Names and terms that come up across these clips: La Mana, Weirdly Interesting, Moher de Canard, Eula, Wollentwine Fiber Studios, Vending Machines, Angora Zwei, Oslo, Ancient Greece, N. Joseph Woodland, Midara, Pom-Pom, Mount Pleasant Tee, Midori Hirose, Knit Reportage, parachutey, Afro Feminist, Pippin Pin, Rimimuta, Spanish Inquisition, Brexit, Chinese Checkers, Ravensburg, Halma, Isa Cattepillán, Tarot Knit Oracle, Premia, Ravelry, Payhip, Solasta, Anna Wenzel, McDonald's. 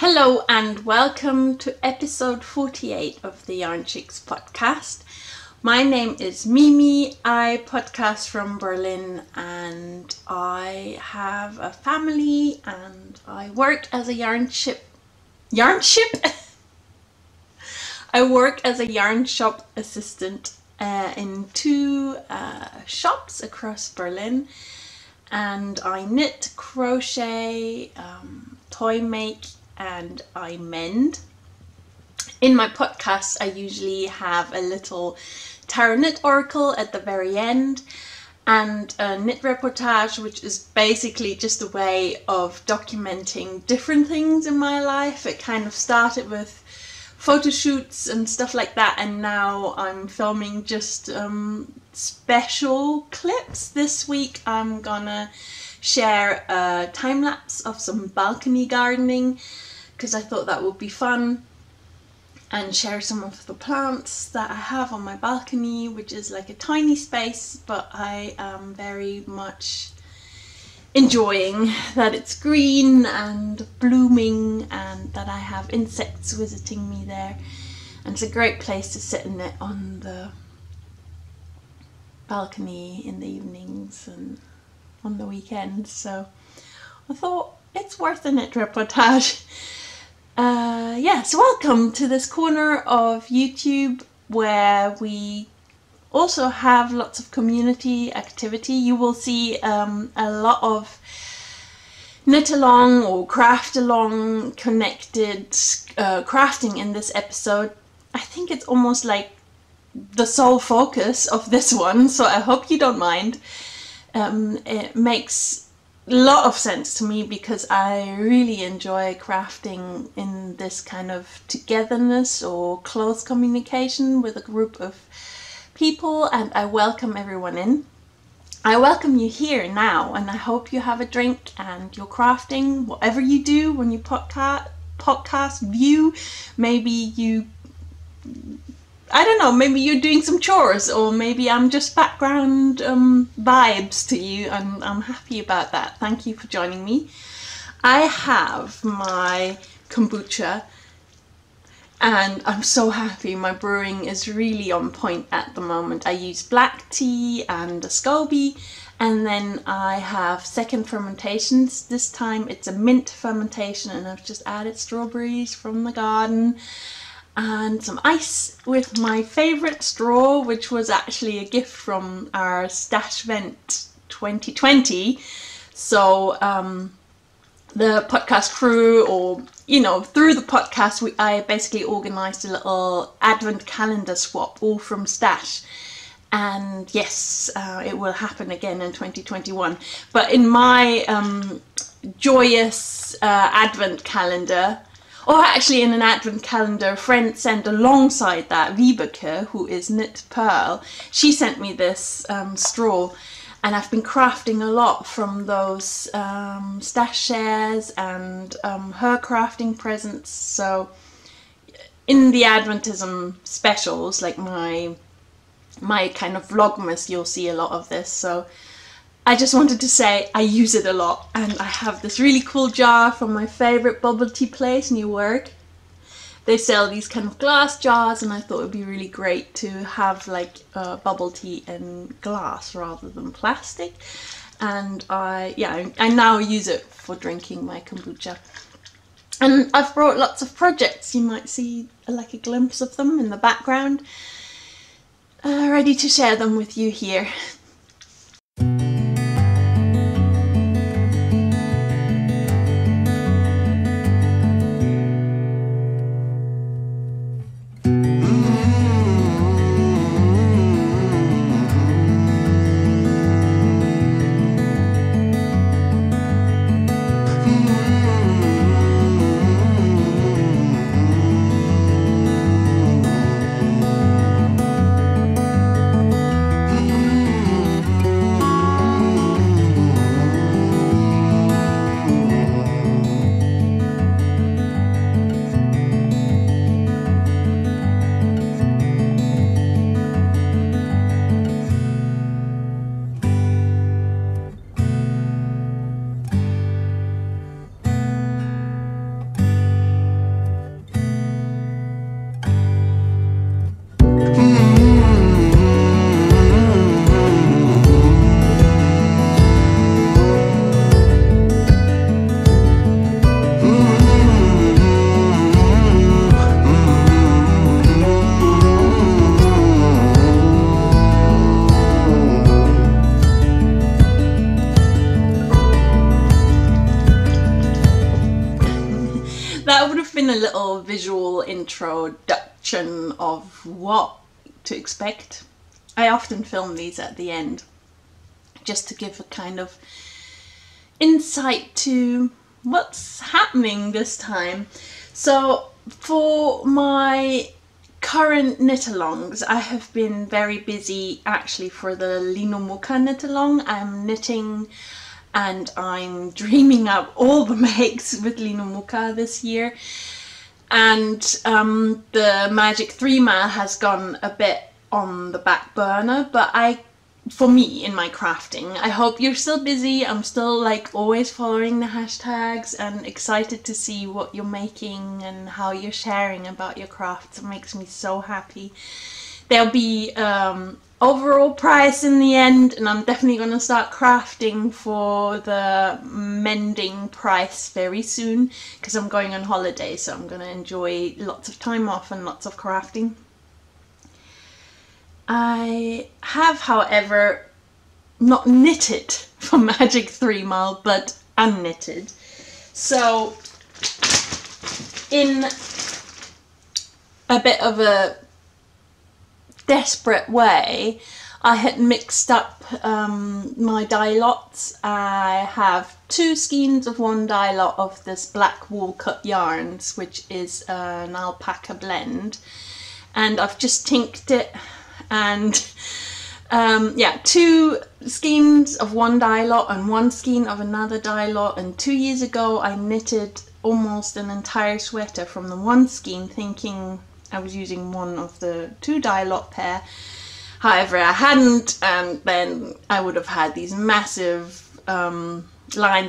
Hello and welcome to episode 48 of the Yarn Chicks podcast. My name is Mimi, I podcast from Berlin and I have a family and I work as a yarn shop assistant in two shops across Berlin, and I knit, crochet, toy make, and I mend. In my podcast I usually have a little Tarot Knit Oracle at the very end and a Knit Reportage, which is basically just a way of documenting different things in my life. It kind of started with photo shoots and stuff like that, and now I'm filming just special clips. This week I'm gonna share a time-lapse of some balcony gardening because I thought that would be fun, and share some of the plants that I have on my balcony, which is like a tiny space, but I am very much enjoying that it's green and blooming and that I have insects visiting me there. And it's a great place to sit and knit on the balcony in the evenings and on the weekends, so I thought it's worth a knit reportage. So welcome to this corner of YouTube where we also have lots of community activity. You will see a lot of knit along or craft along connected crafting in this episode. I think it's almost like the sole focus of this one, so I hope you don't mind. It makes a lot of sense to me because I really enjoy crafting in this kind of togetherness or close communication with a group of people, and I welcome everyone in. I welcome you here now, and I hope you have a drink and you're crafting, whatever you do when you podcast view. Maybe you, I don't know, maybe you're doing some chores, or maybe I'm just background vibes to you, and I'm happy about that. Thank you for joining me. I have my kombucha and I'm so happy. My brewing is really on point at the moment. I use black tea and a SCOBY, and then I have second fermentations. This time it's a mint fermentation and I've just added strawberries from the garden and some ice with my favourite straw, which was actually a gift from our Stash Vent 2020. So the podcast crew, or you know, through the podcast, I basically organised a little advent calendar swap, all from Stash. And yes, it will happen again in 2021. But in my joyous advent calendar, or actually in an advent calendar friend sent alongside that, Wiebeke, who is Knit Pearl, she sent me this straw, and I've been crafting a lot from those stash shares and her crafting presents. So in the Adventism specials, like my kind of Vlogmas, you'll see a lot of this. So I just wanted to say I use it a lot, and I have this really cool jar from my favourite bubble tea place, Newark. They sell these kind of glass jars, and I thought it would be really great to have like bubble tea in glass rather than plastic. And I now use it for drinking my kombucha. And I've brought lots of projects. You might see like a glimpse of them in the background, ready to share them with you here. been a little visual introduction of what to expect. I often film these at the end just to give a kind of insight to what's happening this time. So for my current knit-alongs, I have been very busy actually. For the Lino Muka knit-along, I'm knitting and I'm dreaming up all the makes with Lino Muka this year. And the Magic3mal has gone a bit on the back burner, but for me in my crafting, I hope you're still busy. I'm still like always following the hashtags and excited to see what you're making and how you're sharing about your crafts. It makes me so happy. There'll be overall price in the end, and I'm definitely going to start crafting for the mending price very soon because I'm going on holiday, so I'm going to enjoy lots of time off and lots of crafting. I have, however, not knitted for Magic3mal, but unknitted. So in a bit of a desperate way, I had mixed up my dye lots. I have two skeins of one dye lot of this black wool cut yarns, which is an alpaca blend, and I've just tinked it. And yeah, two skeins of one dye lot and one skein of another dye lot. And 2 years ago I knitted almost an entire sweater from the one skein, thinking I was using one of the two dye lot pair. However, I hadn't, and then I would have had these massive lines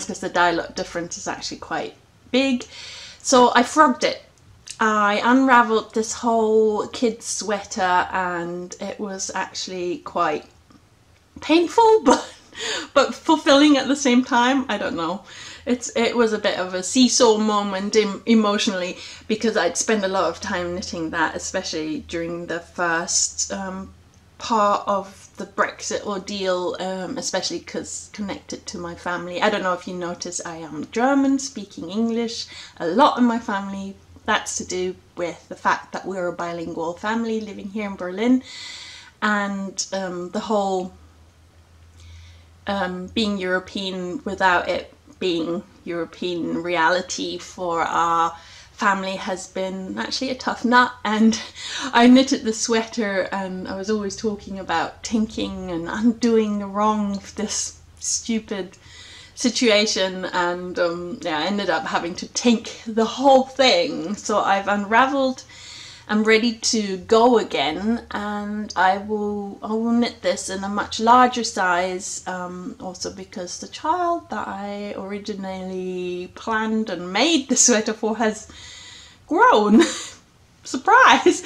because the dye lot difference is actually quite big. So I frogged it. I unraveled this whole kid's sweater, and it was actually quite painful, but fulfilling at the same time. I don't know. It was a bit of a seesaw moment emotionally, because I'd spend a lot of time knitting that, especially during the first part of the Brexit ordeal, especially because connected to my family. I don't know if you notice, I am German, speaking English a lot in my family. That's to do with the fact that we're a bilingual family living here in Berlin, and the whole being European without it being European reality for our family has been actually a tough nut. And I knitted the sweater, and I was always talking about tinking and undoing the wrong of this stupid situation, and yeah, I ended up having to tink the whole thing. So I've unraveled, I'm ready to go again, and I will knit this in a much larger size, also because the child that I originally planned and made the sweater for has grown. Surprise!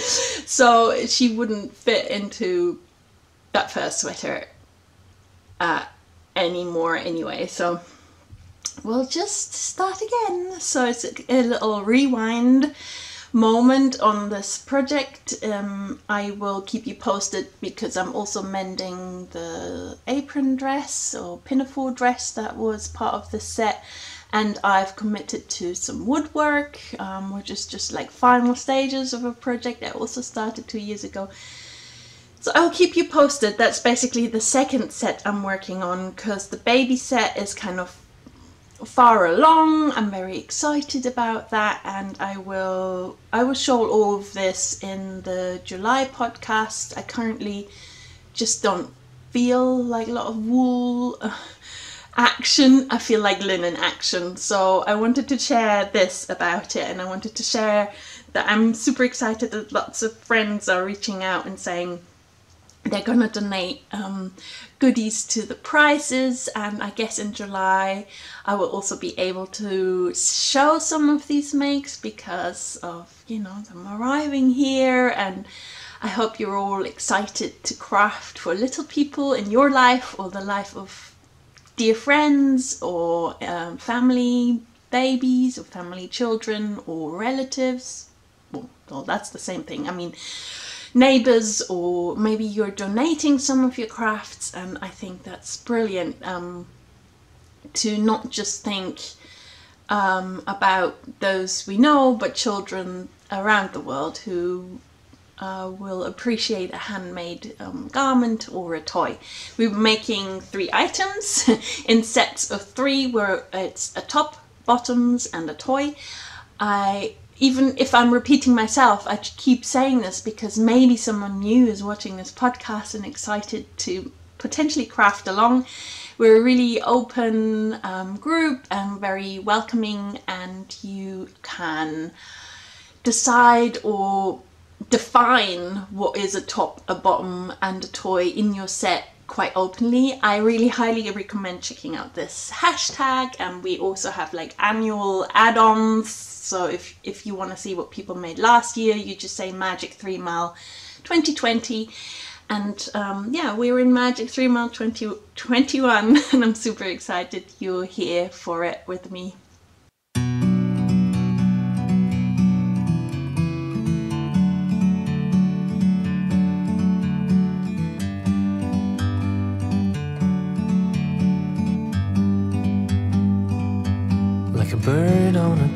So she wouldn't fit into that first sweater anymore anyway, so we'll just start again. So it's a little rewind moment on this project. I will keep you posted because I'm also mending the apron dress or pinafore dress that was part of the set, and I've committed to some woodwork, which is just like final stages of a project that also started 2 years ago. So I'll keep you posted. That's basically the second set I'm working on, because the baby set is kind of far along. I'm very excited about that, and I will show all of this in the July podcast. I currently just don't feel like a lot of wool action. I feel like linen action, so I wanted to share this about it, and I wanted to share that I'm super excited that lots of friends are reaching out and saying they're gonna donate goodies to the prizes, and I guess in July I will also be able to show some of these makes because of, you know, them arriving here. And I hope you're all excited to craft for little people in your life or the life of dear friends or family babies or family children or relatives. Well, that's the same thing. I mean, neighbours, or maybe you're donating some of your crafts, and I think that's brilliant, to not just think about those we know, but children around the world who will appreciate a handmade garment or a toy. We were making 3 items in sets of 3, where it's a top, bottoms and a toy. Even if I'm repeating myself, I keep saying this because maybe someone new is watching this podcast and excited to potentially craft along. We're a really open group and very welcoming, and you can decide or define what is a top, a bottom and a toy in your set quite openly. I really highly recommend checking out this hashtag, and we also have like annual add-ons, so if you want to see what people made last year, you just say Magic3mal 2020, and yeah, we're in Magic3mal 2021 and I'm super excited you're here for it with me. Bird on a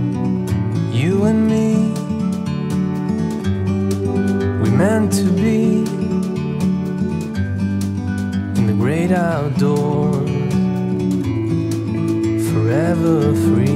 you and me. We meant to be in the great outdoors, forever free.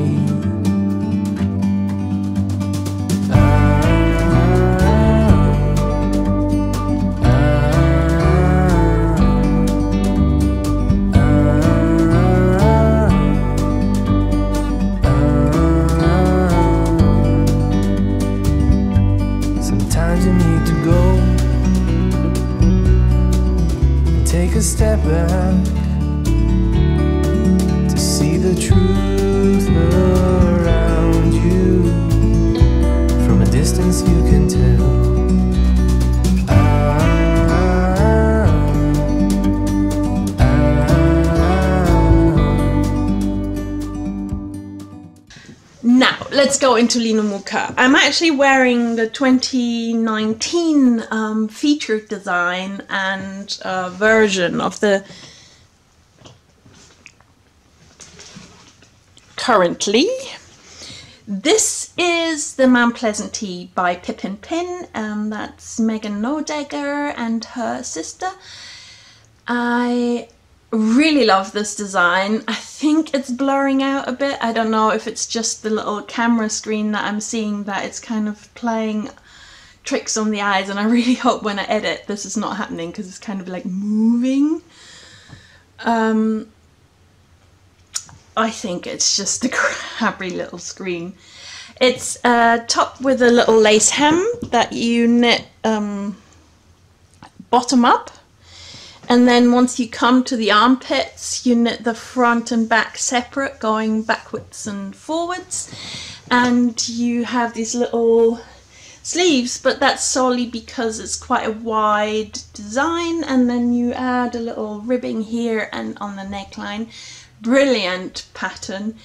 Step back to see the truth around you. From a distance you can tell. Let's go into Lino Muka. I'm actually wearing the 2019 featured design and version of the currently. This is the Mount Pleasant Tee by Pippin Pin, and that's Megan Nodegger and her sister. I really love this design. I think it's blurring out a bit. I don't know if it's just the little camera screen that I'm seeing that it's kind of playing tricks on the eyes, and I really hope when I edit this is not happening because it's kind of like moving. I think it's just a crappy little screen. It's a top with a little lace hem that you knit bottom up. And then once you come to the armpits, you knit the front and back separate, going backwards and forwards. And you have these little sleeves, but that's solely because it's quite a wide design. And then you add a little ribbing here and on the neckline. Brilliant pattern.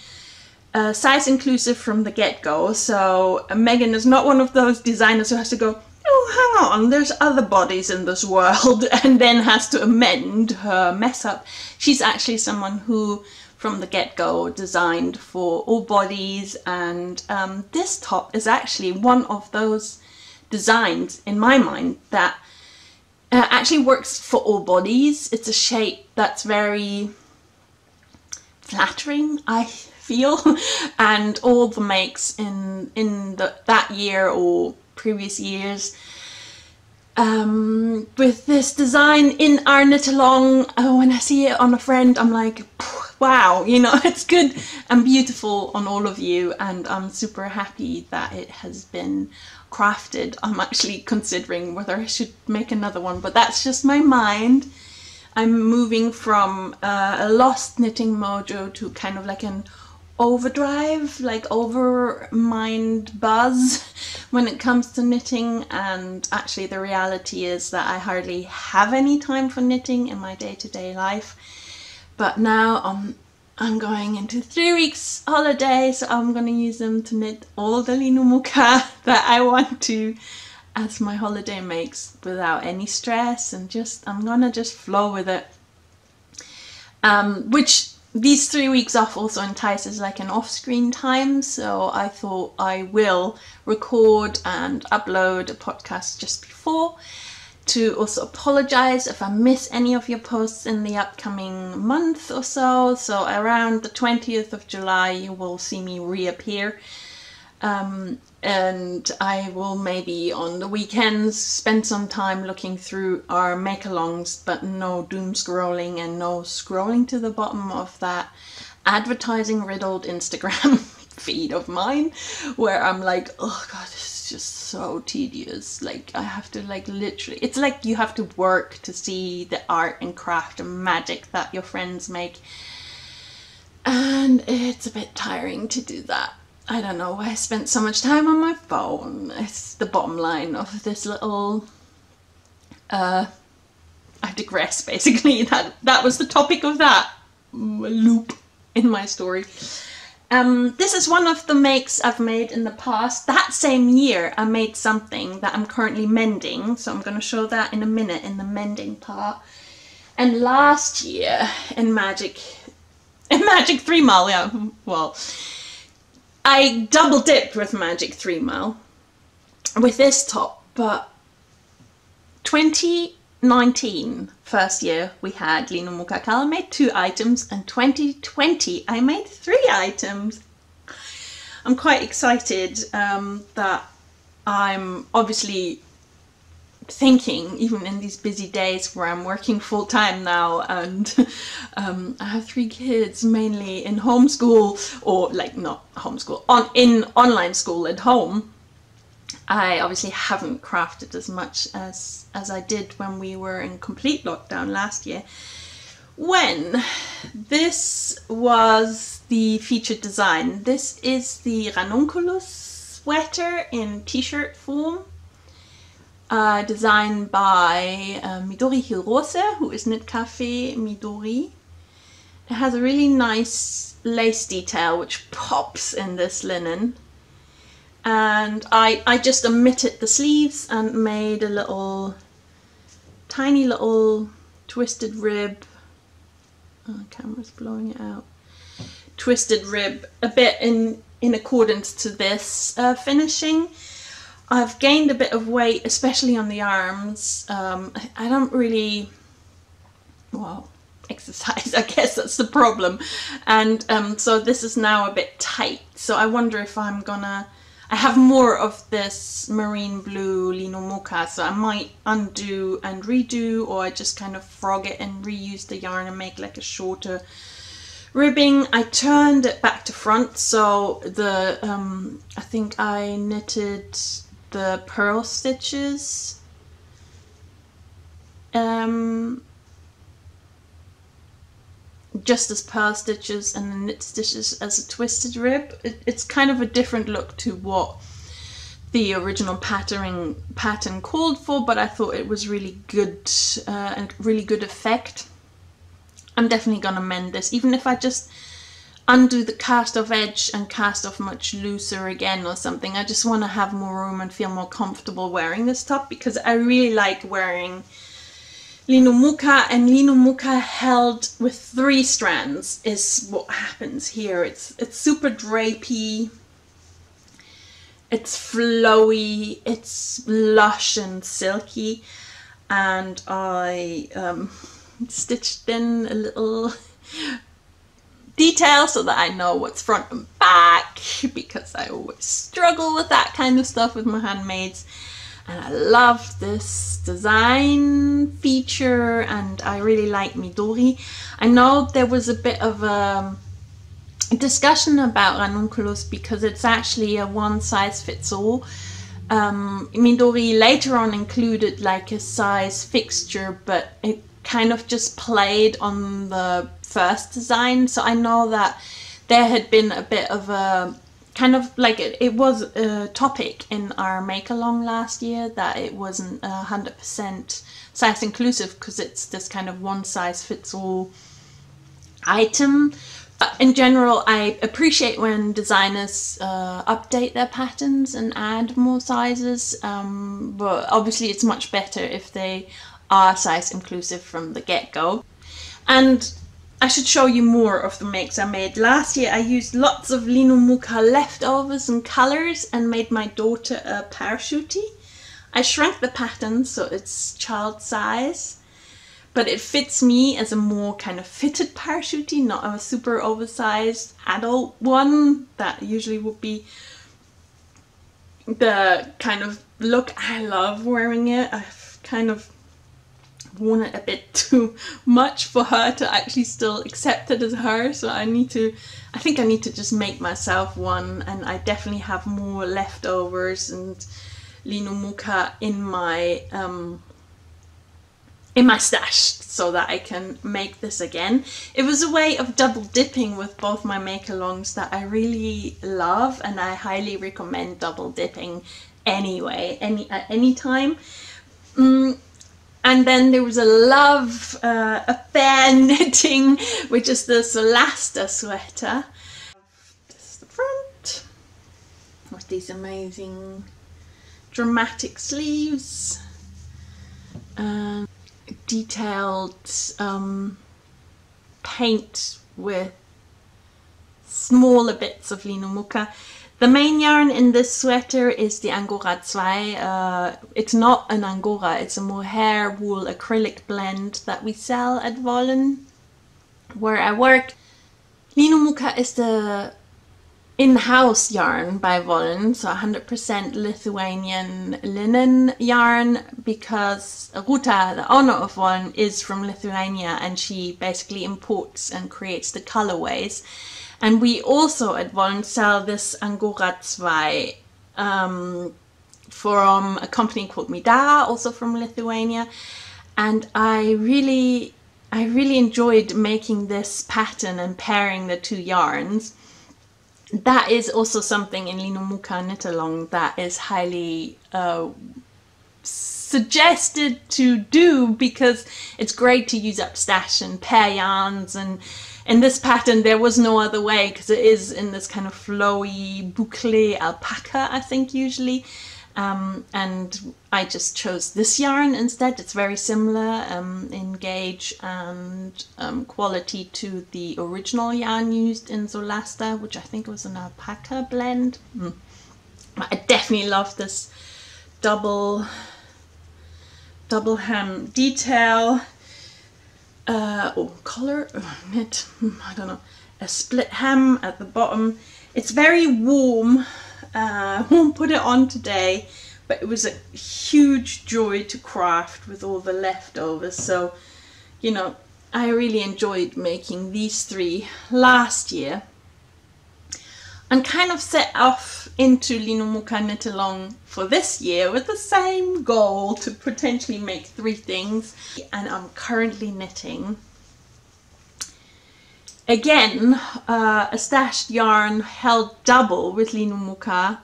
Size inclusive from the get-go. So Megan is not one of those designers who has to go, oh, hang on, there's other bodies in this world, and then has to amend her mess up. She's actually someone who, from the get-go, designed for all bodies, and this top is actually one of those designs, in my mind, that actually works for all bodies. It's a shape that's very flattering, I feel, and all the makes in that year or previous years with this design in our knit along. Oh, when I see it on a friend, I'm like, wow, you know, it's good and beautiful on all of you, and I'm super happy that it has been crafted. I'm actually considering whether I should make another one, but that's just my mind. I'm moving from a lost knitting mojo to kind of like an overdrive, like over-mind buzz when it comes to knitting, and actually the reality is that I hardly have any time for knitting in my day-to-day life. But now I'm going into 3 weeks holiday, so I'm going to use them to knit all the Lino Muka that I want to as my holiday makes without any stress, and just I'm going to just flow with it. Which these 3 weeks off also entices like an off-screen time, so I thought I will record and upload a podcast just before, to also apologize if I miss any of your posts in the upcoming month or so. So around the 20th of July you will see me reappear, and I will maybe on the weekends spend some time looking through our make-alongs, but no doom scrolling and no scrolling to the bottom of that advertising riddled Instagram feed of mine, where I'm like, oh god, this is just so tedious, like I have to like literally, it's like you have to work to see the art and craft and magic that your friends make, and it's a bit tiring to do that. I don't know why I spent so much time on my phone. It's the bottom line of this little I digress, basically. That was the topic of that loop in my story. This is one of the makes I've made in the past. That same year I made something that I'm currently mending, so I'm going to show that in a minute in the mending part. And last year in Magic3mal, yeah, well, I double dipped with Magic3mal with this top, but 2019, first year, we had Lino Muka. I made 2 items, and 2020 I made 3 items. I'm quite excited that I'm obviously thinking, even in these busy days where I'm working full-time now, and I have 3 kids mainly in homeschool, or like not homeschool, in online school at home. I obviously haven't crafted as much as I did when we were in complete lockdown last year, when this was the featured design. This is the Ranunculus sweater in t-shirt form, designed by Midori Hirose, who is Knit Cafe Midori. It has a really nice lace detail which pops in this linen. And I just omitted the sleeves and made a little tiny little twisted rib. Oh, the camera's blowing it out. Twisted rib, a bit in accordance to this finishing. I've gained a bit of weight, especially on the arms. I don't really, well, exercise, I guess that's the problem. And so this is now a bit tight. So I wonder if I'm gonna, I have more of this marine blue Lino Muka, so I might undo and redo, or I just kind of frog it and reuse the yarn and make like a shorter ribbing. I turned it back to front, so the I think I knitted the purl stitches just as purl stitches, and the knit stitches as a twisted rib. It's kind of a different look to what the original pattern called for, but I thought it was really good, a really good effect. I'm definitely gonna mend this, even if I just undo the cast off edge and cast off much looser again or something. I just want to have more room and feel more comfortable wearing this top, because I really like wearing Lino Muka, and Lino Muka held with 3 strands is what happens here. It's super drapey, it's flowy, it's lush and silky, and I stitched in a little detail so that I know what's front and back, because I always struggle with that kind of stuff with my handmaids. And I love this design feature, and I really like Midori. I know there was a bit of a discussion about Ranunculus, because it's actually a one-size-fits-all. Midori later on included like a size fixture, but it kind of just played on the first design. So I know that there had been a bit of a kind of like it was a topic in our make along last year that it wasn't 100% size inclusive because it's this kind of one size fits all item. But in general, I appreciate when designers update their patterns and add more sizes, but obviously it's much better if they are size inclusive from the get-go. And I should show you more of the makes I made. Last year I used lots of Lino Muka leftovers and colours and made my daughter a parachutee. I shrank the pattern so it's child size, but it fits me as a more kind of fitted parachutee, not a super oversized adult one. That usually would be the kind of look I love wearing it. I've kind of worn it a bit too much for her to actually still accept it as her, so I think I need to just make myself one, and I definitely have more leftovers and Lino Muka in my stash so that I can make this again. It was a way of double dipping with both my make-alongs that I really love, and I highly recommend double dipping anyway, at any time. And then there was a love affair knitting, which is the Solasta sweater. This is the front with these amazing dramatic sleeves. Detailed paint with smaller bits of Lino Muka. The main yarn in this sweater is the Angora Zwei. It's not an Angora, it's a mohair wool acrylic blend that we sell at Wollen, where I work. Lino Muka is the in-house yarn by Wollen, so 100% Lithuanian linen yarn, because Ruta, the owner of Wollen, is from Lithuania, and she basically imports and creates the colorways. And we also at Wollen sell this Angora Zwei from a company called Midara, also from Lithuania. And I really enjoyed making this pattern and pairing the two yarns. That is also something in Lino Muka knit along that is highly suggested to do, because it's great to use up stash and pair yarns, and in this pattern there was no other way because it is in this kind of flowy boucle alpaca, I think, usually, and I just chose this yarn instead. It's very similar in gauge and quality to the original yarn used in Solasta, which I think was an alpaca blend. I definitely love this double hem detail, or collar, or knit, I don't know, a split hem at the bottom. It's very warm. I won't put it on today, but it was a huge joy to craft with all the leftovers. So, you know, I really enjoyed making these three last year, and kind of set off into Lino Muka knit along for this year with the same goal to potentially make three things. And I'm currently knitting again a stashed yarn held double with Lino Muka.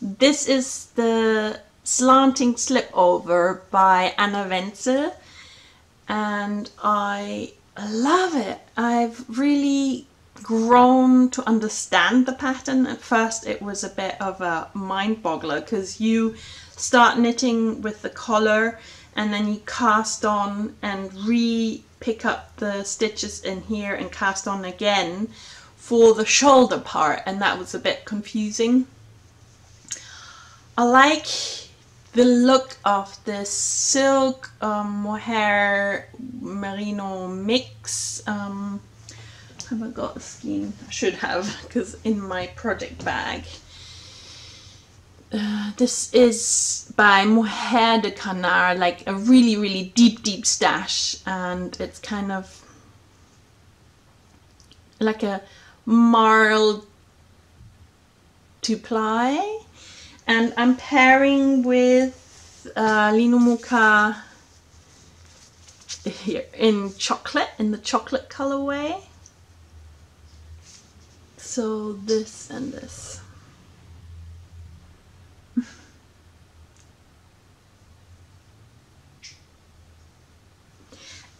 This is the Slanting Slipover by Anna Wenzel, and I love it. I've really grown to understand the pattern. At first it was a bit of a mind boggler because you start knitting with the collar and then you cast on and re-pick up the stitches in here and cast on again for the shoulder part, and that was a bit confusing. I like the look of this silk mohair merino mix. Haven't got a skein. I should have, because in my project bag. This is by Moher de Canard, like a really, really deep stash, and it's kind of like a marl to ply, and I'm pairing with Lino Muka here in chocolate, in the chocolate colorway. So this and this.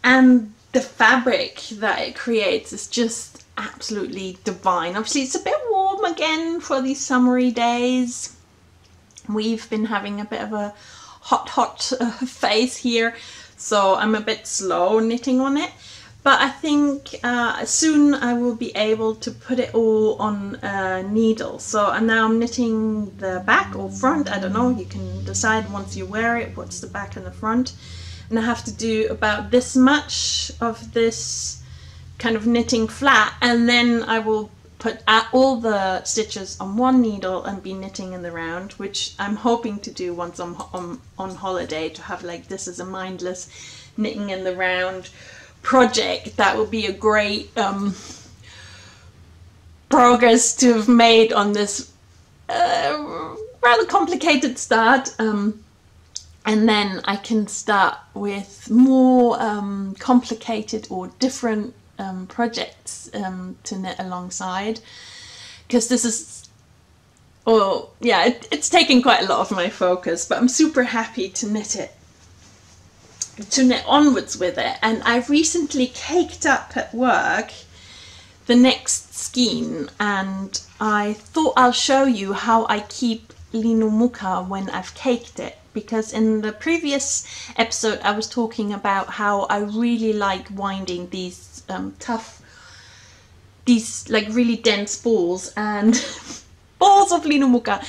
And the fabric that it creates is just absolutely divine. Obviously it's a bit warm again for these summery days. We've been having a bit of a hot phase here, so I'm a bit slow knitting on it. But I think soon I will be able to put it all on a needle. So and now I'm knitting the back or front, I don't know, you can decide once you wear it what's the back and the front. And I have to do about this much of this kind of knitting flat, and then I will put all the stitches on one needle and be knitting in the round, which I'm hoping to do once I'm on holiday, to have like this as a mindless knitting in the round project. That would be a great progress to have made on this rather complicated start. And then I can start with more complicated or different projects to knit alongside, because this is, well, yeah, it's taking quite a lot of my focus, but I'm super happy to knit it, to knit onwards with it. And I recently caked up at work the next skein, and I thought I'll show you how I keep Lino Muka when I've caked it, because in the previous episode I was talking about how I really like winding these like really dense balls and balls of Lino Muka,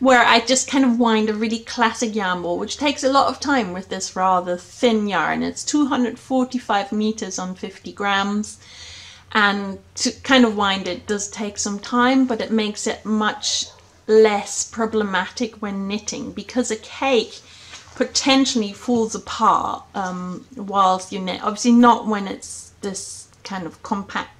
where I just kind of wind a really classic yarn ball, which takes a lot of time with this rather thin yarn. It's 245 meters on 50 grams, and to kind of wind it does take some time, but it makes it much less problematic when knitting, because a cake potentially falls apart whilst you knit. Obviously not when it's this kind of compact,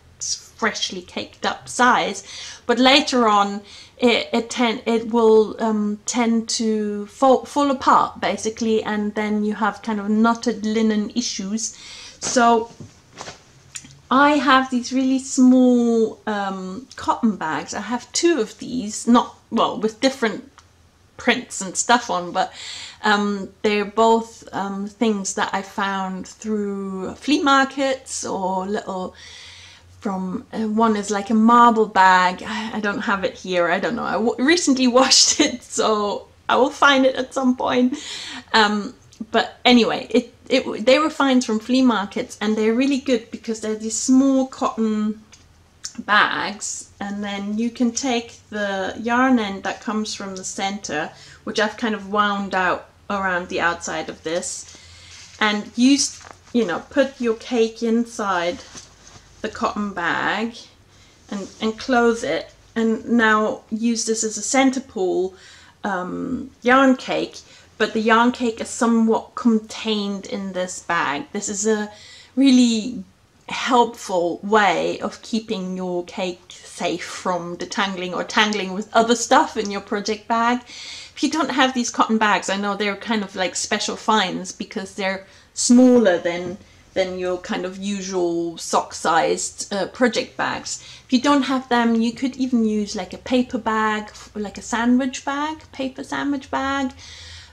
freshly caked up size, but later on it will tend to fall apart basically, and then you have kind of knotted linen issues. So I have these really small cotton bags. I have two of these, not, well, with different prints and stuff on, but they're both things that I found through flea markets or little from, one is like a marble bag. I don't have it here, I don't know. I recently washed it, so I will find it at some point. But anyway, they were finds from flea markets, and they're really good because they're these small cotton bags, and then you can take the yarn end that comes from the center, which I've kind of wound out around the outside of this, and use, you know, put your cake inside the cotton bag and close it, and now use this as a center pool yarn cake. But the yarn cake is somewhat contained in this bag. This is a really helpful way of keeping your cake safe from detangling or tangling with other stuff in your project bag. If you don't have these cotton bags, I know they're kind of like special finds because they're smaller than your kind of usual sock-sized project bags. If you don't have them, you could even use like a paper bag, like a sandwich bag, paper sandwich bag.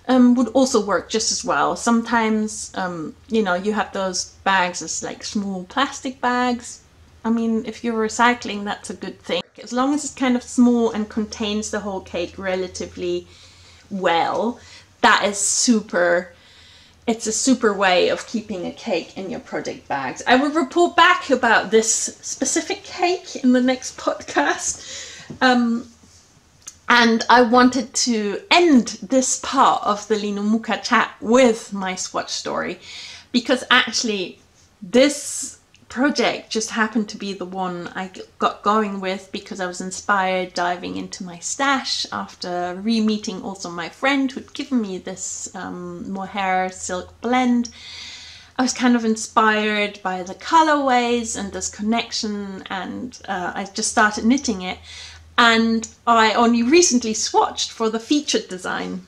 Would also work just as well. Sometimes, you know, you have those bags as like small plastic bags. I mean, if you're recycling, that's a good thing. As long as it's kind of small and contains the whole cake relatively well, that is super, it's a super way of keeping a cake in your project bags. I will report back about this specific cake in the next podcast. And I wanted to end this part of the Lino Muka chat with my swatch story, because actually this project just happened to be the one I got going with because I was inspired diving into my stash after re-meeting also my friend who'd given me this mohair silk blend. I was kind of inspired by the colorways and this connection, and I just started knitting it. And I only recently swatched for the featured design.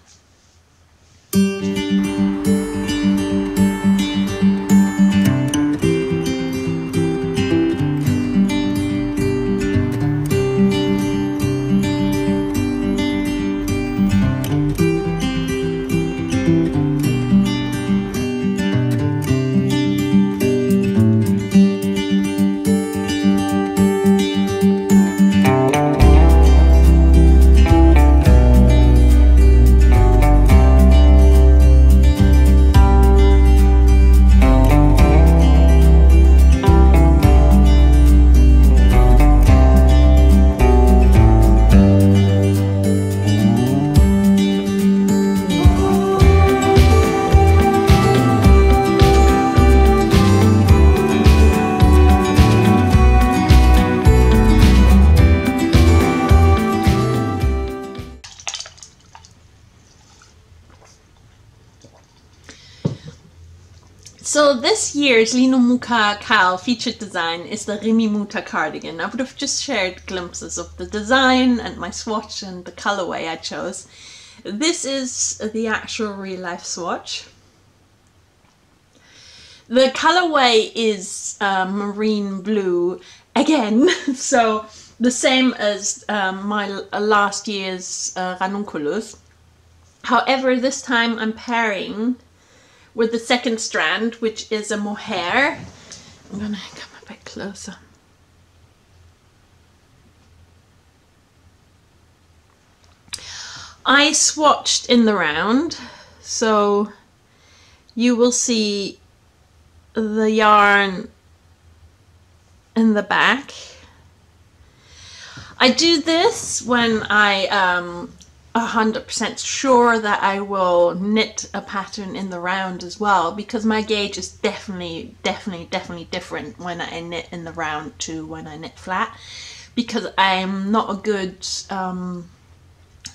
So this year's Lino Muka cow featured design is the Rimimuta cardigan. I would have just shared glimpses of the design and my swatch and the colorway I chose. This is the actual real life swatch. The colorway is marine blue again, so the same as last year's Ranunculus. However, this time I'm pairing with the second strand, which is a mohair. I'm gonna come a bit closer. I swatched in the round, so you will see the yarn in the back. I do this when I 100% sure that I will knit a pattern in the round as well, because my gauge is definitely different when I knit in the round to when I knit flat, because I'm not a good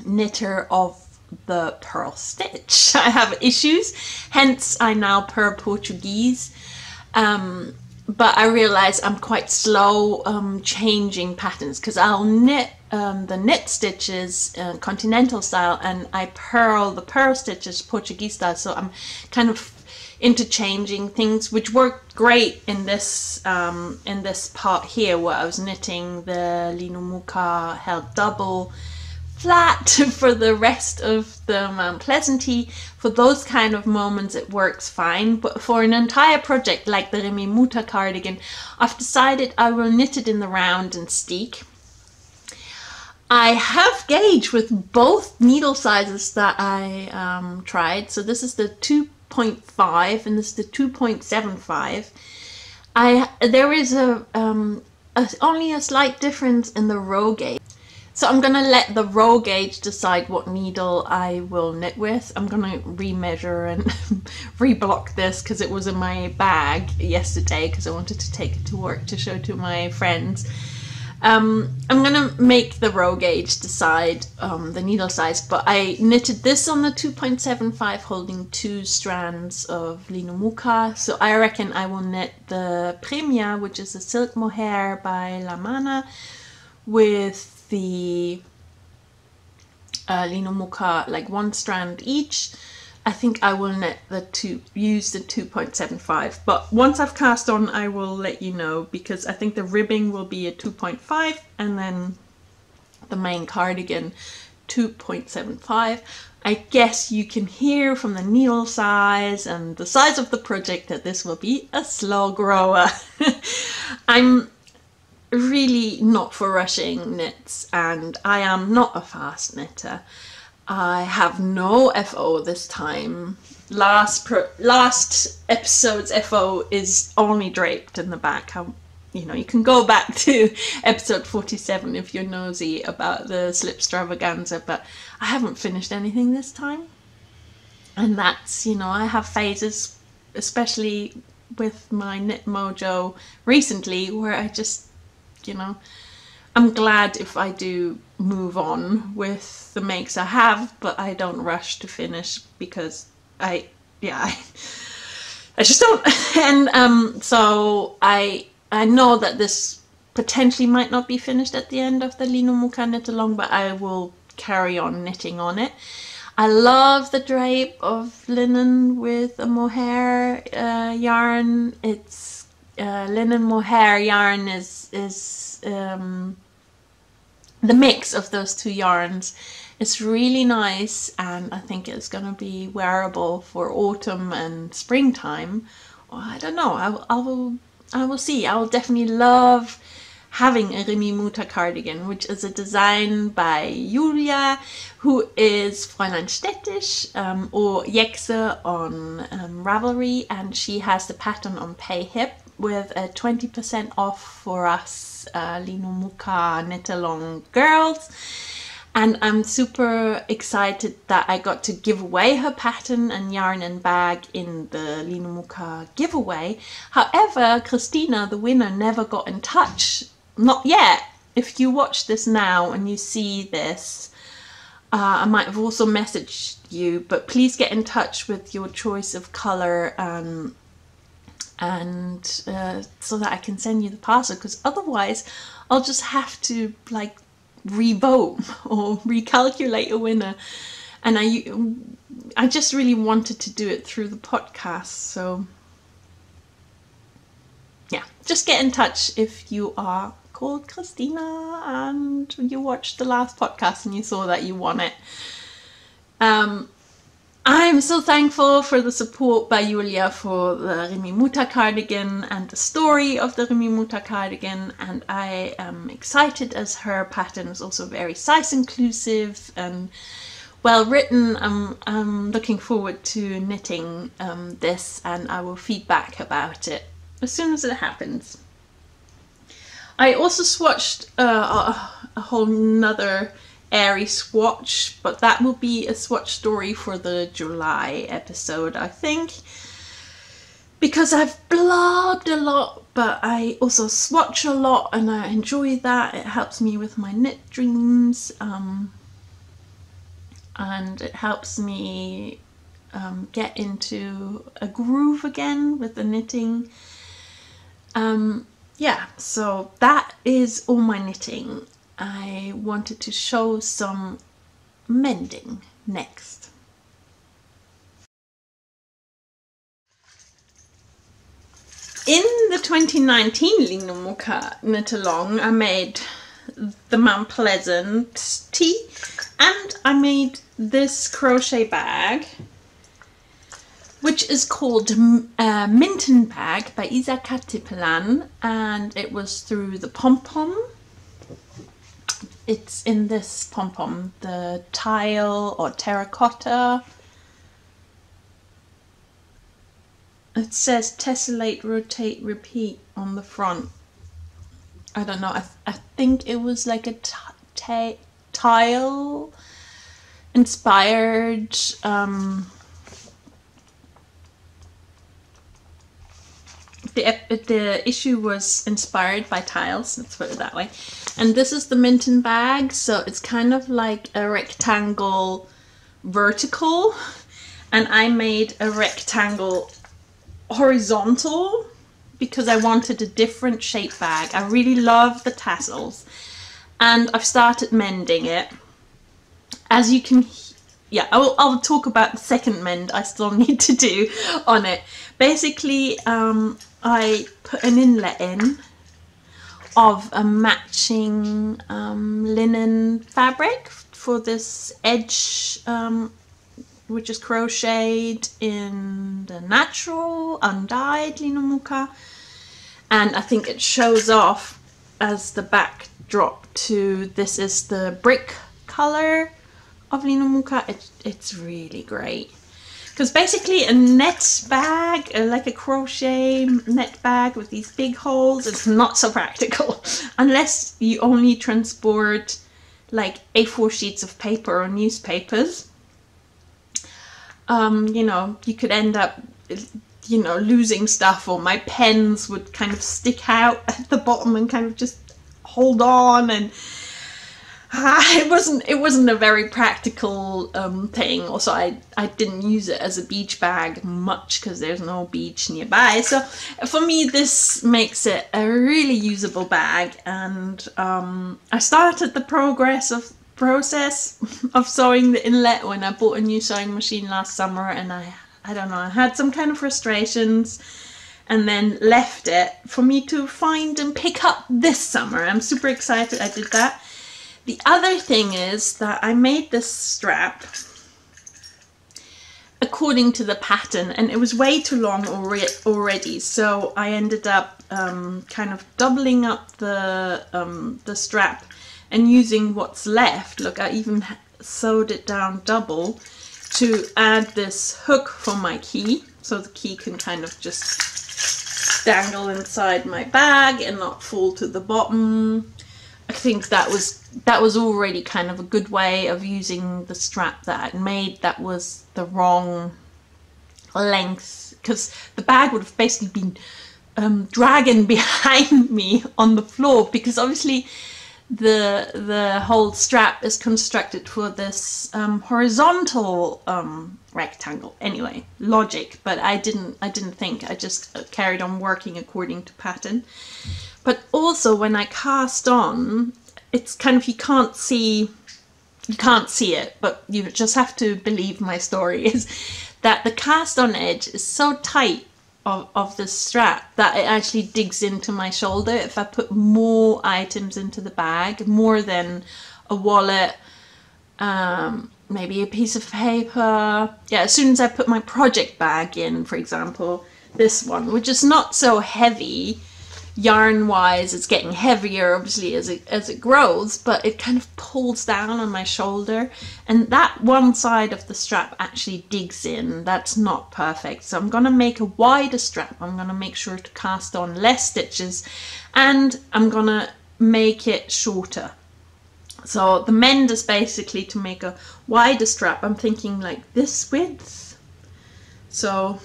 knitter of the purl stitch. I have issues, hence I now purl Portuguese, but I realize I'm quite slow changing patterns, because I'll knit the knit stitches continental style and I purl the purl stitches Portuguese style, so I'm kind of interchanging things, which worked great in this part here where I was knitting the Lino Muka held double flat for the rest of the Mount Pleasant Tee. For those kind of moments it works fine, but for an entire project like the Rimimuta cardigan, I've decided I will knit it in the round and steek. I have gauge with both needle sizes that I tried, so this is the 2.5 and this is the 2.75. There is only a slight difference in the row gauge. So I'm going to let the roll gauge decide what needle I will knit with. I'm going to remeasure and reblock this because it was in my bag yesterday because I wanted to take it to work to show to my friends. I'm going to make the roll gauge decide the needle size, but I knitted this on the 2.75 holding two strands of Lino Muka. So I reckon I will knit the Premia, which is a silk mohair by La Mana, with the Lino Muka, like one strand each. I think I will knit the use the 2.75, but once I've cast on I will let you know, because I think the ribbing will be a 2.5 and then the main cardigan 2.75. I guess you can hear from the needle size and the size of the project that this will be a slow grower. I'm really not for rushing knits and I am not a fast knitter. I have no FO this time. Last episode's FO is only draped in the back. You know, you can go back to episode 47 if you're nosy about the slip extravaganza, but I haven't finished anything this time, and that's, you know, I have phases, especially with my knit mojo recently, where I just, you know, I'm glad if I do move on with the makes I have, but I don't rush to finish because I just don't. And so I know that this potentially might not be finished at the end of the Lino Muka knit along, but I will carry on knitting on it. I love the drape of linen with a mohair yarn. It's linen mohair yarn is the mix of those two yarns. It's really nice, and I think it's gonna be wearable for autumn and springtime. Well, I don't know. I will see. I will definitely love having a Rimimuta cardigan, which is a design by Julia, who is Fräulein Stettisch or Jexe on Ravelry, and she has the pattern on Payhip with a 20% off for us Lino Muka knit along girls. And I'm super excited that I got to give away her pattern and yarn and bag in the Lino Muka giveaway. However, Christina, the winner, never got in touch. Not yet. If you watch this now and you see this, I might have also messaged you, but please get in touch with your choice of color and so that I can send you the parcel, because otherwise I'll just have to like revote or recalculate a winner, and I just really wanted to do it through the podcast. So yeah, just get in touch if you are called Christina and you watched the last podcast and you saw that you won it. I'm so thankful for the support by Julia for the Rimimuta cardigan and the story of the Rimimuta cardigan, and I am excited as her pattern is also very size inclusive and well written. I'm looking forward to knitting this, and I will feedback about it as soon as it happens. I also swatched a whole nother airy swatch, but that will be a swatch story for the July episode, I think, because I've blobbed a lot, but I also swatch a lot and I enjoy that. It helps me with my knit dreams, and it helps me get into a groove again with the knitting. Yeah, so that is all my knitting. I wanted to show some mending next. In the 2019 Lino Muka knit along, I made the Mount Pleasant Tee, and I made this crochet bag, which is called Minton Bag by Isa Cattepillán, and it was through the Pom-Pom. It's in this Pom-Pom, the tile or terracotta. It says tessellate, rotate, repeat on the front. I don't know, I think it was like a tile inspired The issue was inspired by tiles, let's put it that way. And this is the Minton Bag, so it's kind of like a rectangle vertical, and I made a rectangle horizontal because I wanted a different shape bag. I really love the tassels, and I've started mending it. As you can hear, yeah, I'll talk about the second mend I still need to do on it. Basically, I put an inlet in of a matching linen fabric for this edge, which is crocheted in the natural undyed Lino Muka, and I think it shows off as the backdrop to this is the brick color of Lino Muka. It's really great, because basically a net bag, like a crochet net bag with these big holes, it's not so practical unless you only transport like A4 sheets of paper or newspapers. You know, you could end up, you know, losing stuff, or my pens would kind of stick out at the bottom and kind of just hold on, and it wasn't a very practical thing. Also, I didn't use it as a beach bag much because there's no beach nearby. So for me, this makes it a really usable bag, and I started the process of sewing the inlet when I bought a new sewing machine last summer, and I don't know, I had some kind of frustrations and then left it for me to find and pick up this summer. I'm super excited I did that. The other thing is that I made this strap according to the pattern, and it was way too long already, so I ended up kind of doubling up the strap and using what's left. Look, I even sewed it down double to add this hook for my key, so the key can kind of just dangle inside my bag and not fall to the bottom. I think that was already kind of a good way of using the strap that I'd made. That was the wrong length, because the bag would have basically been dragging behind me on the floor, because obviously the whole strap is constructed for this horizontal rectangle. Anyway, logic, but I didn't think. I just carried on working according to pattern. But also when I cast on, it's kind of, you can't see it, but you just have to believe my story, is that the cast on edge is so tight of the strap that it actually digs into my shoulder. If I put more items into the bag, more than a wallet, maybe a piece of paper. Yeah, as soon as I put my project bag in, for example, this one, which is not so heavy, yarn-wise, it's getting heavier obviously as it grows, but it kind of pulls down on my shoulder, and that one side of the strap actually digs in. That's not perfect, so I'm gonna make a wider strap. I'm gonna make sure to cast on less stitches, and I'm gonna make it shorter. So the mend is basically to make a wider strap. I'm thinking like this width, so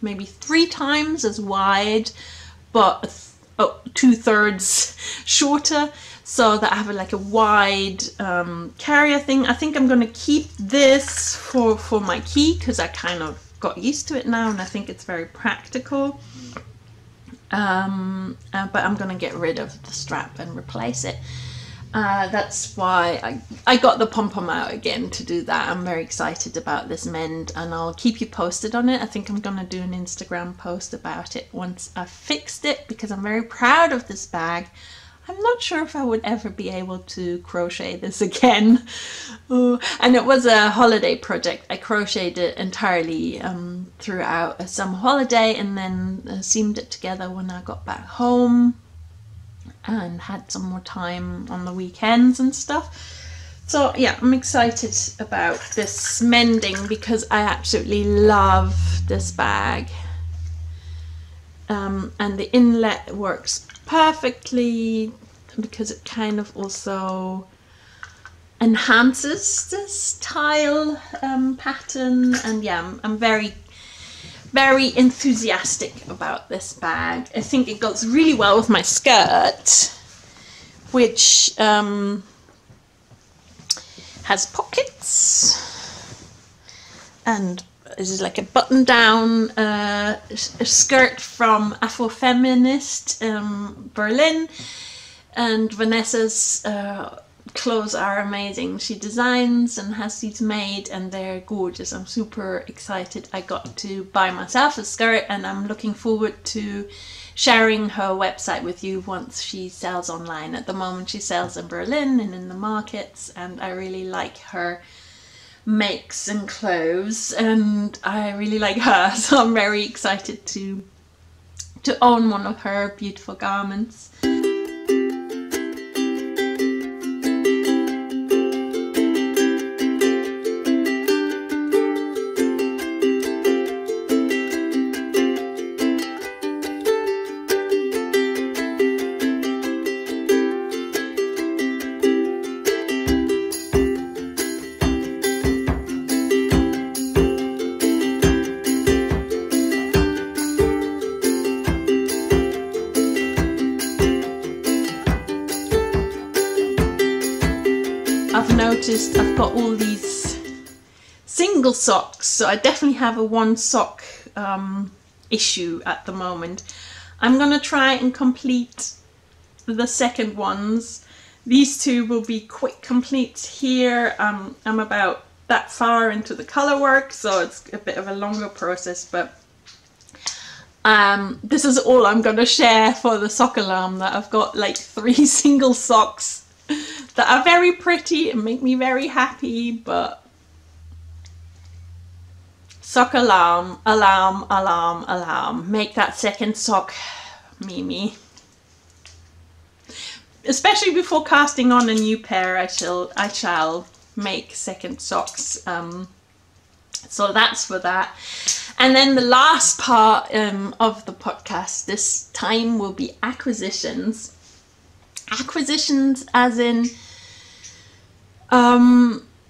maybe 3 times as wide, but 2/3 shorter, so that I have like a wide carrier thing. I think I'm going to keep this for my key, because I kind of got used to it now and I think it's very practical. But I'm going to get rid of the strap and replace it. That's why I got the pom-pom out again to do that. I'm very excited about this mend, and I'll keep you posted on it. I think I'm going to do an Instagram post about it once I've fixed it, because I'm very proud of this bag. I'm not sure if I would ever be able to crochet this again. Ooh. And it was a holiday project. I crocheted it entirely throughout some holiday, and then seamed it together when I got back home and had some more time on the weekends and stuff. So yeah, I'm excited about this mending because I absolutely love this bag. And the inlet works perfectly because it kind of also enhances this tile pattern. And yeah, I'm very enthusiastic about this bag. I think it goes really well with my skirt, which has pockets and is like a button-down skirt from Afro Feminist Berlin. And Vanessa's clothes are amazing. She designs and has these made, and they're gorgeous. I'm super excited. I got to buy myself a skirt, and I'm looking forward to sharing her website with you once she sells online. At the moment she sells in Berlin and in the markets, and I really like her makes and clothes, and I really like her, so I'm very excited to own one of her beautiful garments. I've got all these single socks, so I definitely have a one sock issue at the moment. I'm gonna try and complete the second ones. These two will be quick completes here. I'm about that far into the color work, so it's a bit of a longer process, but this is all I'm gonna share for the sock alarm, that I've got like 3 single socks that are very pretty and make me very happy, but sock alarm, alarm, alarm, alarm. Make that second sock, Mimi. Especially before casting on a new pair, I shall make second socks. So that's for that. And then the last part of the podcast this time will be acquisitions. Acquisitions as in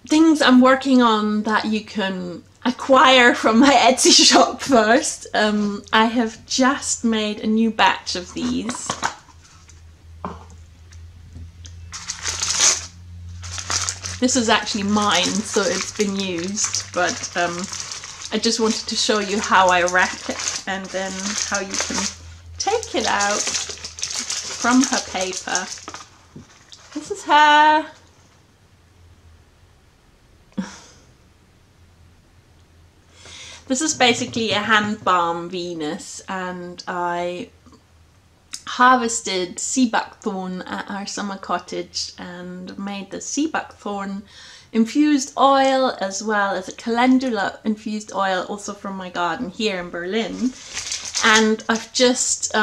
things I'm working on that you can acquire from my Etsy shop first. I have just made a new batch of these. This is actually mine, so it's been used, but I just wanted to show you how I wrap it and then how you can take it out from her paper. This is her. This is basically a hand balm Venus, and I harvested sea buckthorn at our summer cottage and made the sea buckthorn infused oil, as well as a calendula infused oil, also from my garden here in Berlin. And I've just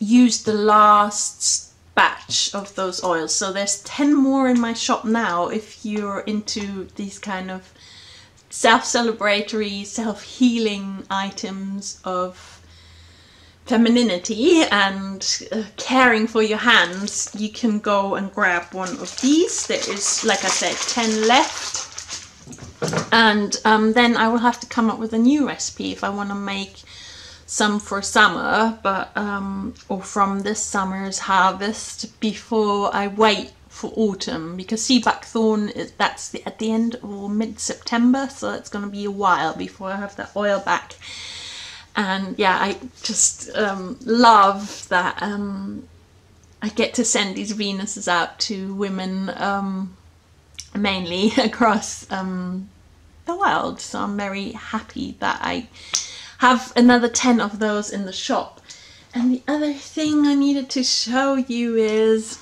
used the last batch of those oils. So there's 10 more in my shop now if you're into these kind of self-celebratory, self-healing items of femininity and caring for your hands. You can go and grab one of these. There is, like I said, 10 left, and then I will have to come up with a new recipe if I want to make some for summer, but or from this summer's harvest before I wait for autumn, because sea buckthorn is, that's the, at the end or mid-September, so it's going to be a while before I have that oil back. And yeah, I just love that I get to send these Venuses out to women mainly across the world. So I'm very happy that I have another 10 of those in the shop. And the other thing I needed to show you is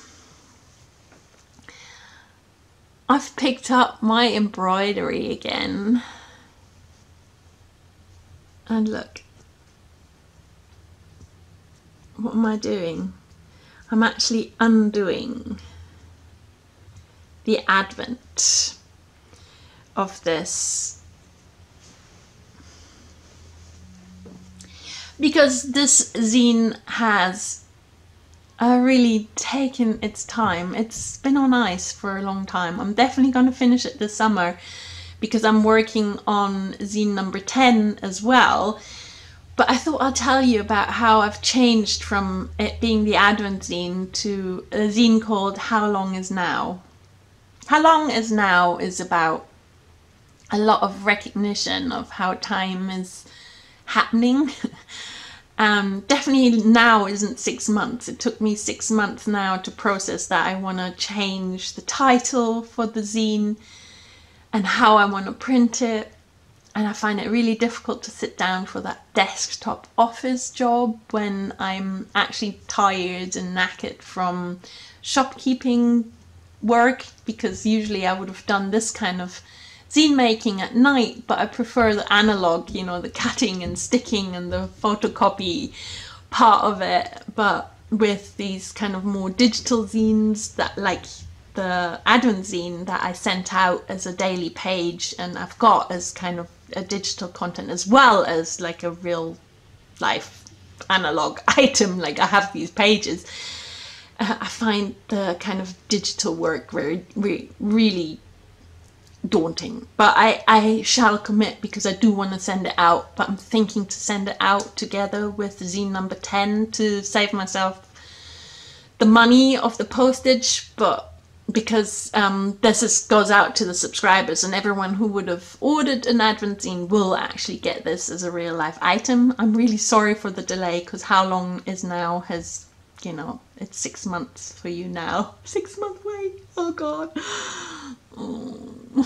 I've picked up my embroidery again. And look. What am I doing? I'm actually undoing the advent of this, because this zine has really taken its time. It's been on ice for a long time. I'm definitely going to finish it this summer because I'm working on zine number 10 as well. But I thought I'd tell you about how I've changed from it being the Advent zine to a zine called How Long Is Now. How Long Is Now is about a lot of recognition of how time is happening. Definitely now isn't 6 months. It took me 6 months now to process that I want to change the title for the zine and how I want to print it. And I find it really difficult to sit down for that desktop office job when I'm actually tired and knackered from shopkeeping work, because usually I would have done this kind of zine making at night, but I prefer the analog, you know, the cutting and sticking and the photocopy part of it. But with these kind of more digital zines, that like the Advent zine that I sent out as a daily page and I've got as kind of a digital content as well as like a real life analog item, like I have these pages, I find the kind of digital work really daunting. But I shall commit, because I do want to send it out, but I'm thinking to send it out together with zine number 10 to save myself the money of the postage, but because this goes out to the subscribers, and everyone who would have ordered an Advent zine will actually get this as a real life item. I'm really sorry for the delay, because How Long Is Now has, you know, it's 6 months for you now. 6 month wait, oh God. Oh.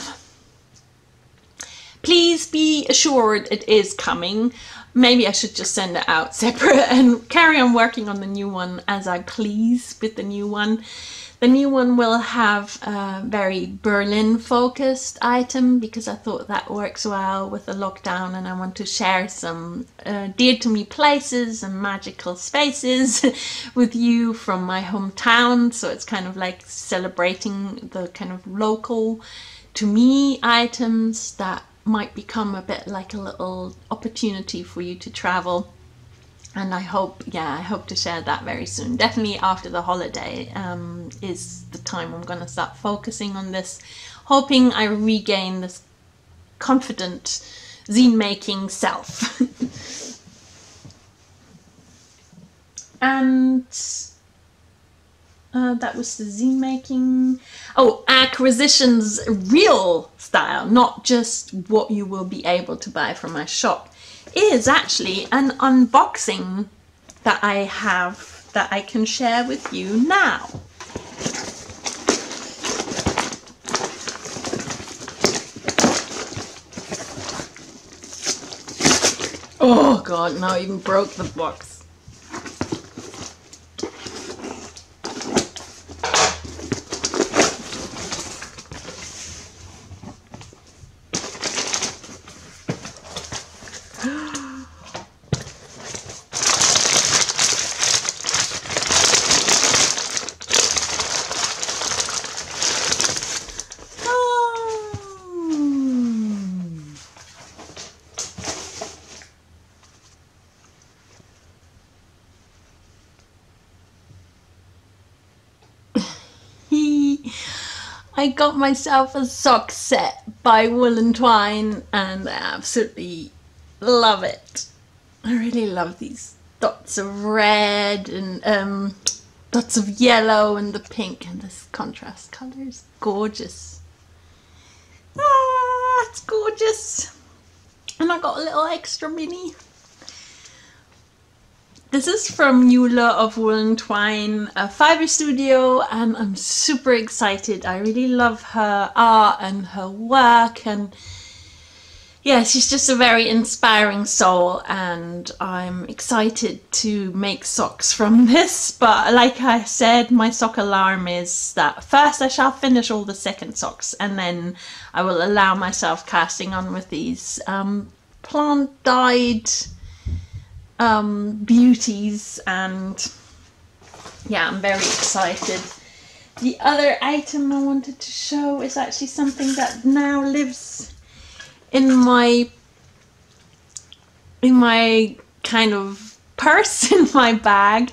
Please be assured it is coming. Maybe I should just send it out separate and carry on working on the new one as I please with the new one. The new one will have a very Berlin-focused item, because I thought that works well with the lockdown, and I want to share some dear-to-me places and magical spaces with you from my hometown. So it's kind of like celebrating the kind of local-to-me items that might become a bit like a little opportunity for you to travel. And I hope, yeah, I hope to share that very soon. Definitely after the holiday is the time I'm going to start focusing on this, hoping I regain this confident zine-making self. And That was the zine making. Oh, acquisitions, real style, not just what you will be able to buy from my shop, is actually an unboxing that I have that I can share with you now. Oh God, now I even broke the box. I got myself a sock set by Wollentwine and I absolutely love it. I really love these dots of red and dots of yellow and the pink, and this contrast colour is gorgeous. Ah, it's gorgeous. And I got a little extra mini. This is from Eula of Wollentwine Fiber Studio, and I'm super excited. I really love her art and her work, and yeah, she's just a very inspiring soul, and I'm excited to make socks from this. But like I said, my sock alarm is that first I shall finish all the second socks, and then I will allow myself casting on with these plant dyed beauties, and yeah, I'm very excited. The other item I wanted to show is actually something that now lives in my kind of purse, in my bag.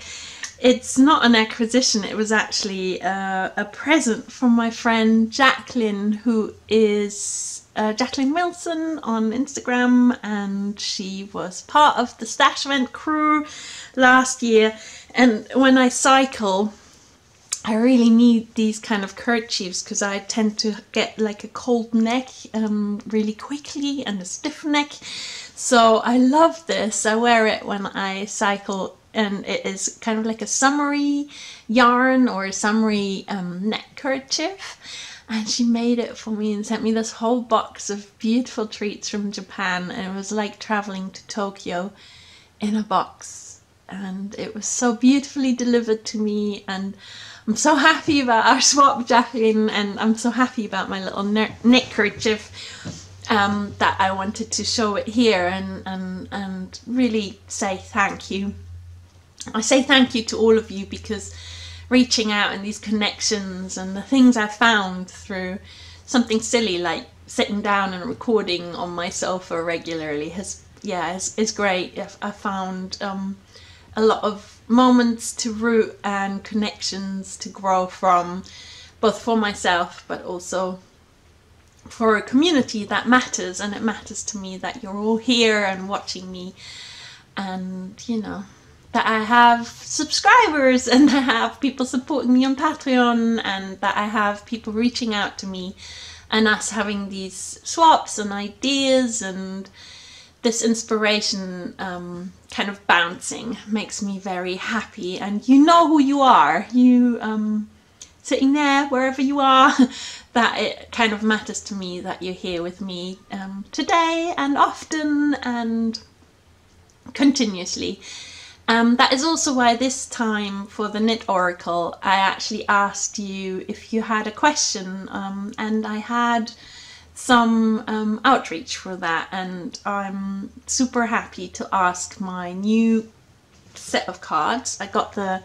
It's not an acquisition, it was actually a present from my friend Jacqueline, who is Jacqueline Wilson on Instagram, and she was part of the Stash Event crew last year. And when I cycle, I really need these kind of kerchiefs because I tend to get like a cold neck really quickly and a stiff neck. So I love this. I wear it when I cycle, and it is kind of like a summery yarn or a summery neck kerchief. And she made it for me and sent me this whole box of beautiful treats from Japan, and it was like traveling to Tokyo in a box, and it was so beautifully delivered to me, and I'm so happy about our swap, Jacqueline, and I'm so happy about my little neck kerchief that I wanted to show it here and really say thank you. I say thank you to all of you, because reaching out and these connections and the things I found through something silly like sitting down and recording on my sofa regularly has, yeah, is great. I found a lot of moments to root and connections to grow from, both for myself but also for a community that matters, and it matters to me that you're all here and watching me, and you know, that I have subscribers and I have people supporting me on Patreon, and that I have people reaching out to me, and us having these swaps and ideas and this inspiration kind of bouncing makes me very happy. And you know who you are, you sitting there wherever you are, that it kind of matters to me that you're here with me today and often and continuously. That is also why this time for the Knit Oracle I actually asked you if you had a question, and I had some outreach for that, and I'm super happy to ask my new set of cards. I got the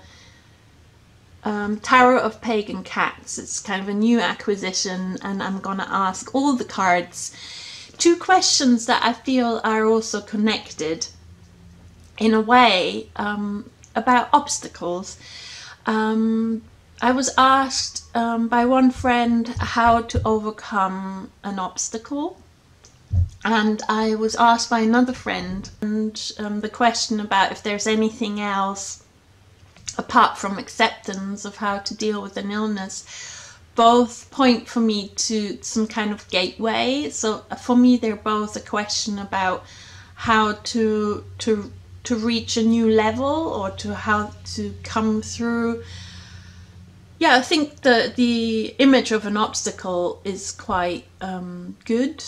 Tower of Pagan Cats. It's kind of a new acquisition, and I'm gonna ask all the cards two questions that I feel are also connected in a way, about obstacles. I was asked by one friend how to overcome an obstacle, and I was asked by another friend and the question about if there's anything else apart from acceptance of how to deal with an illness, both point for me to some kind of gateway. So for me, they're both a question about how to reach a new level, or to how to come through. Yeah, I think the image of an obstacle is quite good.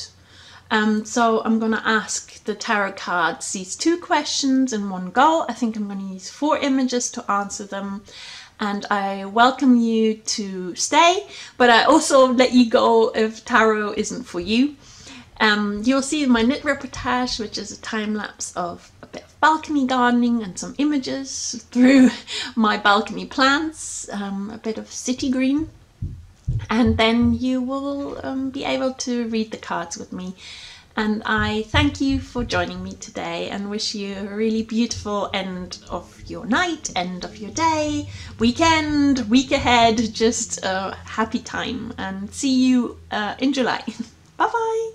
So I'm going to ask the tarot cards these two questions in one go. I think I'm going to use four images to answer them. And I welcome you to stay, but I also let you go if tarot isn't for you. You'll see my knit reportage, which is a time-lapse of a bit of balcony gardening and some images through my balcony plants, a bit of city green. And then you will be able to read the cards with me. And I thank you for joining me today and wish you a really beautiful end of your night, end of your day, weekend, week ahead, just a happy time, and see you in July. Bye-bye.